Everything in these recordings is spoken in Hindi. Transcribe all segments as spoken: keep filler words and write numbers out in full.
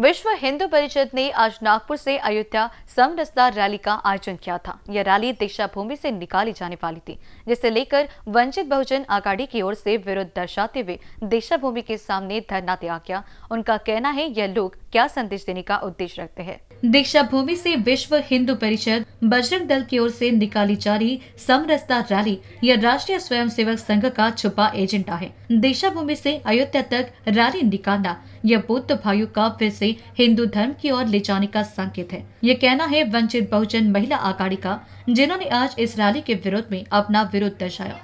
विश्व हिंदू परिषद ने आज नागपुर से अयोध्या समरसता रैली का आयोजन किया था। यह रैली दीक्षाभूमि से निकाली जाने वाली थी, जिसे लेकर वंचित बहुजन आघाड़ी की ओर से विरोध दर्शाते हुए दीक्षाभूमि के सामने धरना दिया गया। उनका कहना है यह लोग क्या संदेश देने का उद्देश्य रखते हैं। दीक्षाभूमि से विश्व हिंदू परिषद बजरंग दल की ओर से निकाली जा रही समरसता रैली यह राष्ट्रीय स्वयंसेवक संघ का छुपा एजेंडा है। दीक्षाभूमि से अयोध्या तक रैली निकालना यह बौद्ध भाइयों का फिर से हिंदू धर्म की ओर ले जाने का संकेत है। ये कहना है वंचित बहुजन महिला आघाड़ी का, जिन्होंने आज इस रैली के विरोध में अपना विरोध दर्शाया।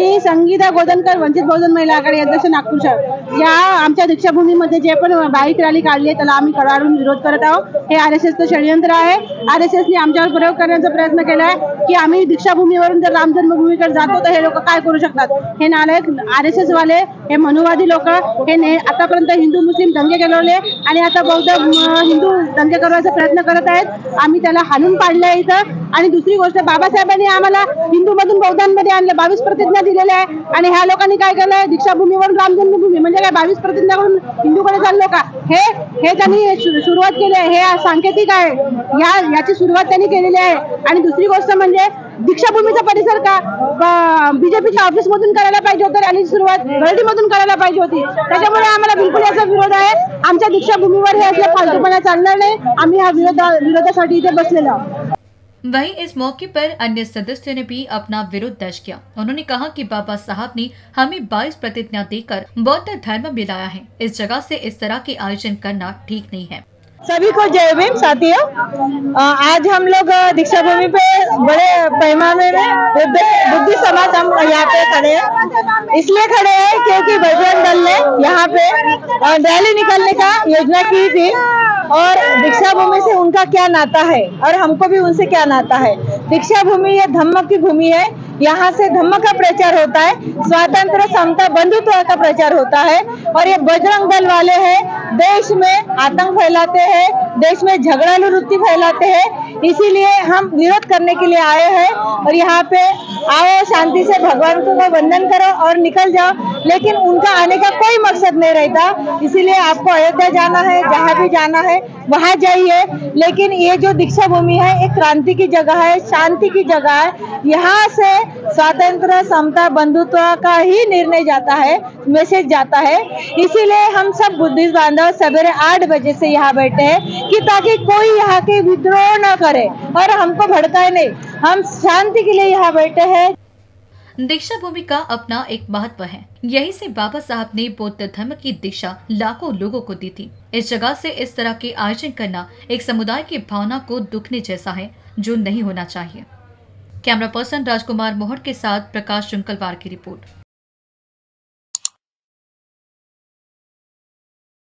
मी संगीता बोधनकर, वंचित बहुजन महिला आघाडी अध्यक्ष नागपूर शहर। या आमच्या दीक्षाभूमीमध्ये जे पण बाईक रॅली काढली आहे त्याला आम्ही कडाडून विरोध करत आहोत। हे आर एस एसचं षडयंत्र आहे। आर एस एसने आमच्यावर प्रयोग करण्याचा प्रयत्न केला आहे की आम्ही दीक्षाभूमीवरून जर राम जन्मभूमीकडे जातो तर हे लोक काय करू शकतात। हे नालायक आर एस एस वाले, हे मनुवादी लोक, हे आतापर्यंत हिंदू मुस्लिम दंगे घडवले आणि आता बौद्ध हिंदू दंगे करण्याचा प्रयत्न करत आहेत। आम्ही त्याला हाणून पाडले आहे इथं। आणि दुसरी गोष्ट, बाबासाहेबांनी आम्हाला हिंदूमधून बौद्धांमध्ये आणले, बावीस प्रतिज्ञा दिलेले आहे आणि ह्या लोकांनी काय केलं आहे, दीक्षाभूमीवरून राम जन्मभूमी म्हणजे काय बावीस प्रतिज्ञा करून हिंदूकडे चाललो का, हे हे त्यांनी सुरुवात केली आहे। हे सांकेतिक आहे, या याची सुरुवात त्यांनी केलेली आहे। आणि दुसरी गोष्ट म्हणजे दीक्षाभूमीचा परिसर का बीजेपीच्या ऑफिस मधून करायला पाहिजे होतं आणि सुरुवात गळदीमधून करायला पाहिजे होती। त्याच्यामुळे आम्हाला बिलकुल याचा विरोध आहे। आमच्या दीक्षाभूमीवर हे असले फालतूपणा चालणार नाही। आम्ही ह्या विरोध विरोधासाठी इथे बसलेलो आहोत। वहीं इस मौके पर अन्य सदस्यों ने भी अपना विरोध दर्ज किया। उन्होंने कहा कि बाबा साहब ने हमें बाईस प्रतिज्ञा देकर बौद्ध धर्म मिलाया है। इस जगह से इस तरह के आयोजन करना ठीक नहीं है। सभी को जय भीम। साथियों, आज हम लोग दीक्षाभूमि पे बड़े पैमाने में बुद्धि समाज हम यहाँ पे खड़े हैं। इसलिए खड़े हैं क्योंकि बजरंग दल ने यहाँ पे रैली निकालने का योजना की थी और दीक्षाभूमि से उनका क्या नाता है और हमको भी उनसे क्या नाता है। दीक्षाभूमि यह धम्म की भूमि है। यहाँ से धम्म का प्रचार होता है, स्वातंत्र, समता, बंधुत्व का प्रचार होता है। और ये बजरंग दल वाले हैं, देश में आतंक फैलाते हैं, देश में झगड़ालू वृत्ति फैलाते हैं। इसीलिए हम विरोध करने के लिए आए हैं। और यहाँ पे आओ, शांति से भगवान को वंदन करो और निकल जाओ। लेकिन उनका आने का कोई मकसद नहीं रहता। इसीलिए आपको अयोध्या जाना है, जहाँ भी जाना है वहाँ जाइए। लेकिन ये जो दीक्षाभूमि है एक क्रांति की जगह है, शांति की जगह है। यहाँ से स्वातंत्र, समता, बंधुत्व का ही निर्णय जाता है, मैसेज जाता है। इसीलिए हम सब बुद्धिस्ट बांधव सवेरे आठ बजे से यहाँ बैठे हैं कि ताकि कोई यहाँ के विद्रोह न करे और हमको भड़काए नहीं। हम शांति के लिए यहाँ बैठे हैं। दीक्षाभूमि का अपना एक महत्व है। यही से बाबा साहब ने बौद्ध धर्म की दीक्षा लाखों लोगों को दी थी। इस जगह से इस तरह के आयोजन करना एक समुदाय की भावना को दुखने जैसा है, जो नहीं होना चाहिए। कैमरा पर्सन राजकुमार मोहन के साथ प्रकाश चुनकलवार की रिपोर्ट।